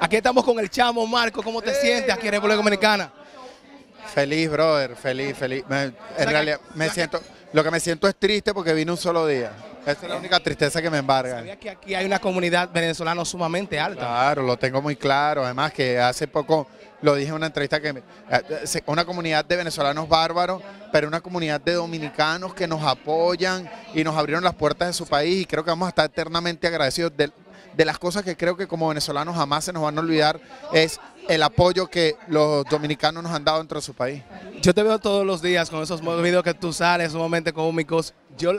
Aquí estamos con el chamo Marco. ¿Cómo te sientes aquí en República Dominicana? Feliz, brother, feliz. En realidad, lo que me siento es triste porque vine un solo día. Esa es la única tristeza que me embarga. Sabía que aquí hay una comunidad venezolana sumamente alta. Claro, lo tengo muy claro. Además que hace poco lo dije en una entrevista, que una comunidad de venezolanos bárbaros, pero una comunidad de dominicanos que nos apoyan y nos abrieron las puertas de su país, y creo que vamos a estar eternamente agradecidos de las cosas que creo que como venezolanos jamás se nos van a olvidar, es el apoyo que los dominicanos nos han dado dentro de su país. Yo te veo todos los días con esos videos que tú sales, esos momentos cómicos.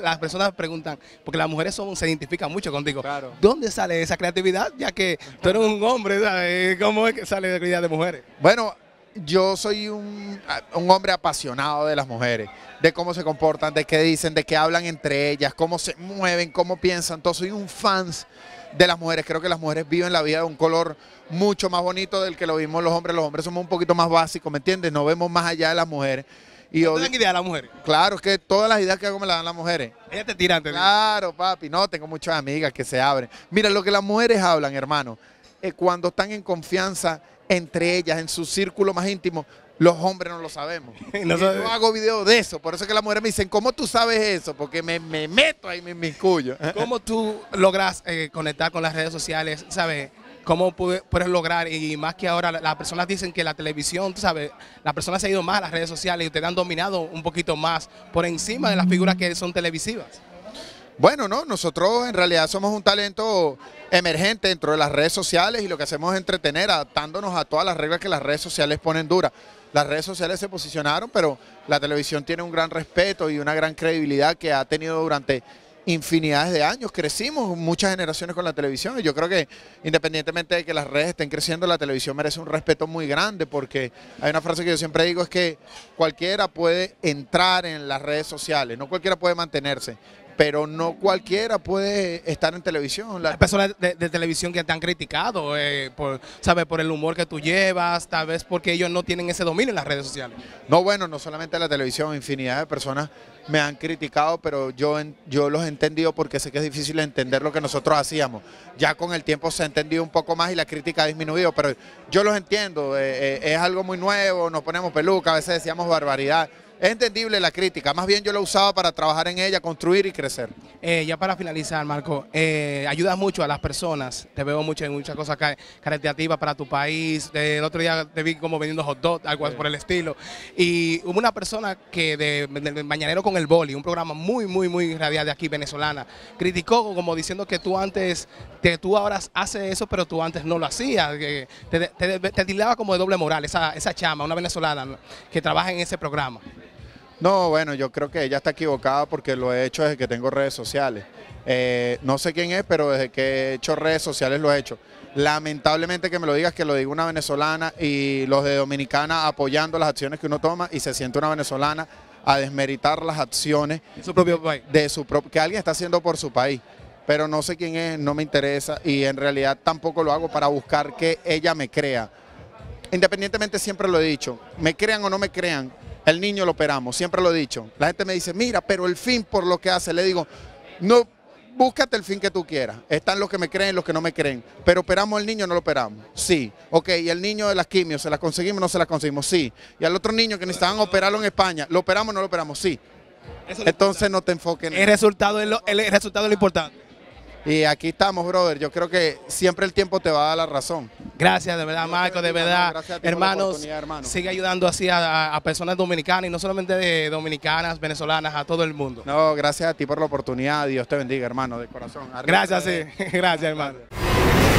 Las personas preguntan, porque las mujeres se identifican mucho contigo. Claro. ¿Dónde sale esa creatividad? Ya que tú eres un hombre, ¿sabes? ¿Cómo es que sale la creatividad de mujeres? Bueno, yo soy un hombre apasionado de las mujeres, de cómo se comportan, de qué dicen, de qué hablan entre ellas, cómo se mueven, cómo piensan. Entonces soy un fan de las mujeres. Creo que las mujeres viven la vida de un color mucho más bonito del que lo vimos los hombres. Los hombres somos un poquito más básicos, ¿me entiendes? No vemos más allá de las mujeres. ¿Y no tienen idea de las mujeres? Claro, es que todas las ideas que hago me las dan las mujeres. Ellas te tiran. Claro, papi. No, tengo muchas amigas que se abren. Mira, lo que las mujeres hablan, hermano, cuando están en confianza entre ellas, en su círculo más íntimo, los hombres no lo sabemos. Yo hago videos de eso, por eso es que las mujeres me dicen, ¿cómo tú sabes eso? Porque me meto ahí, me inmiscuyo. ¿Cómo tú logras conectar con las redes sociales, sabes? ¿Cómo puedes lograr? Y más que ahora las personas dicen que la televisión, tú sabes, las personas se han ido más a las redes sociales y ustedes han dominado un poquito más por encima de las figuras que son televisivas. Bueno, no, nosotros en realidad somos un talento emergente dentro de las redes sociales, y lo que hacemos es entretener, adaptándonos a todas las reglas que las redes sociales ponen duras. Las redes sociales se posicionaron, pero la televisión tiene un gran respeto y una gran credibilidad que ha tenido durante infinidades de años. Crecimos muchas generaciones con la televisión, y yo creo que independientemente de que las redes estén creciendo, la televisión merece un respeto muy grande, porque hay una frase que yo siempre digo, es que cualquiera puede entrar en las redes sociales, no cualquiera puede mantenerse, pero no cualquiera puede estar en televisión. Hay personas de televisión que te han criticado, por el humor que tú llevas, tal vez porque ellos no tienen ese dominio en las redes sociales. No, bueno, no solamente la televisión, infinidad de personas me han criticado, pero yo los he entendido, porque sé que es difícil entender lo que nosotros hacíamos. Ya con el tiempo se ha entendido un poco más y la crítica ha disminuido, pero yo los entiendo, es algo muy nuevo, nos ponemos peluca, a veces decíamos barbaridad. Es entendible la crítica, más bien yo la usaba para trabajar en ella, construir y crecer. Ya para finalizar, Marco, ayudas mucho a las personas, te veo mucho en muchas cosas caritativas para tu país. El otro día te vi como vendiendo hot dog, algo por el estilo, y hubo una persona que de Mañanero con el Boli, un programa muy radial de aquí, venezolana, criticó como diciendo que tú ahora haces eso, pero tú antes no lo hacías, que te tildaba como de doble moral, esa chama, una venezolana que trabaja en ese programa. No, bueno, yo creo que ella está equivocada, porque lo he hecho desde que tengo redes sociales. No sé quién es, pero desde que he hecho redes sociales lo he hecho. Lamentablemente, que me lo digas, que lo diga una venezolana, y los de Dominicana apoyando las acciones que uno toma, y se siente una venezolana a desmeritar las acciones de su propio país, que alguien está haciendo por su país. Pero no sé quién es, no me interesa, y en realidad tampoco lo hago para buscar que ella me crea. Independientemente, siempre lo he dicho, me crean o no me crean, el niño lo operamos, siempre lo he dicho. La gente me dice, mira, pero el fin por lo que hace. Le digo, no, búscate el fin que tú quieras. Están los que me creen, los que no me creen. Pero operamos al niño, no lo operamos. Sí. Ok, y el niño de las quimios, ¿se las conseguimos, no se las conseguimos? Sí. Y al otro niño que necesitaban operarlo en España, ¿lo operamos, no lo operamos? Sí. Entonces no te enfoques en eso. El resultado es lo importante. Y aquí estamos, brother. Yo creo que siempre el tiempo te va a dar la razón. Gracias, de verdad, Marco, de verdad. Hermanos, sigue ayudando así a personas dominicanas, y no solamente de dominicanas, venezolanas, a todo el mundo. No, gracias a ti por la oportunidad. Dios te bendiga, hermano, de corazón. Gracias, sí. Gracias, hermano.